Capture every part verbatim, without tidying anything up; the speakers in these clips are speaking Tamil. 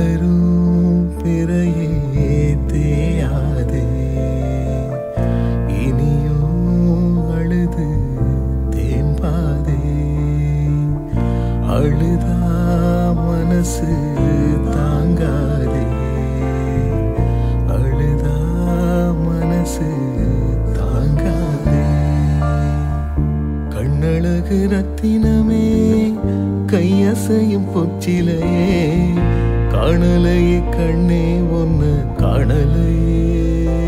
மலரும் பிறையே தேயாதே, இனியும் அழுது தேம்பாதே. அழுதா மனசு தாங்காதே, அழுதா மனசு தாங்காதே. கண்ணழகு ரத்தினமே, கையசையும் பொச்சிலையே, காணலையே கண்ணே ஒன்று காணலையே.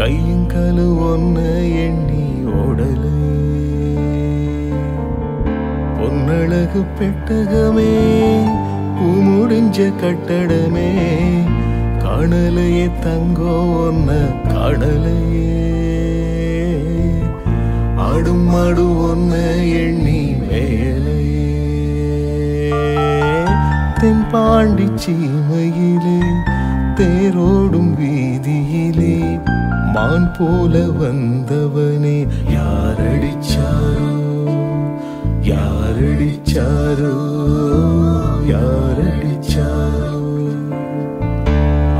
கையுங்கலு ஒன்று எண்ணி ஓடலையே. பொன்னழகு பெட்டகமே, பூமுடிஞ்ச கட்டடமே, காணலையே தங்கோ ஒன்று காணலையே. ஆடும் மாடு ஒன்று எண்ணி மேலையே. தென்பாண்டி சீமையிலே, தேரோடும் வீதியிலே, மான் போல வந்தவனே யாரடிச்சாரோ, யாரடிச்சாரோ, யாரடிச்சாரோ.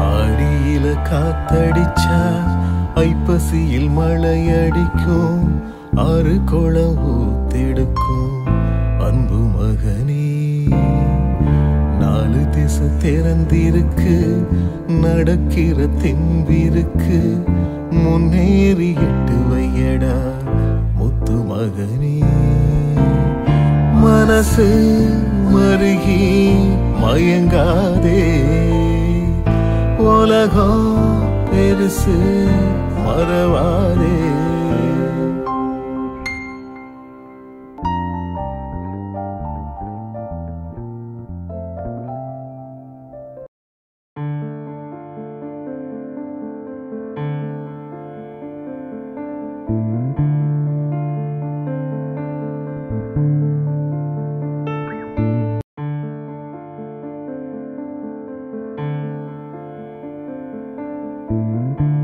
ஆடியில காத்தடிச்சா ஐப்பசியில் மழையடிக்கும், ஆறு குளம் ஊத்தெடுக்கும் அன்பு மகனே. நாலு திசை திறந்திருக்கு, நடக்கிற தெம்பிருக்கு, முன்னேறி எட்டு வையடா முத்து மகனே. மனசு மருகி மயங்காதே, உலகம் பெருசு மறவாதே. Thank mm -hmm. you.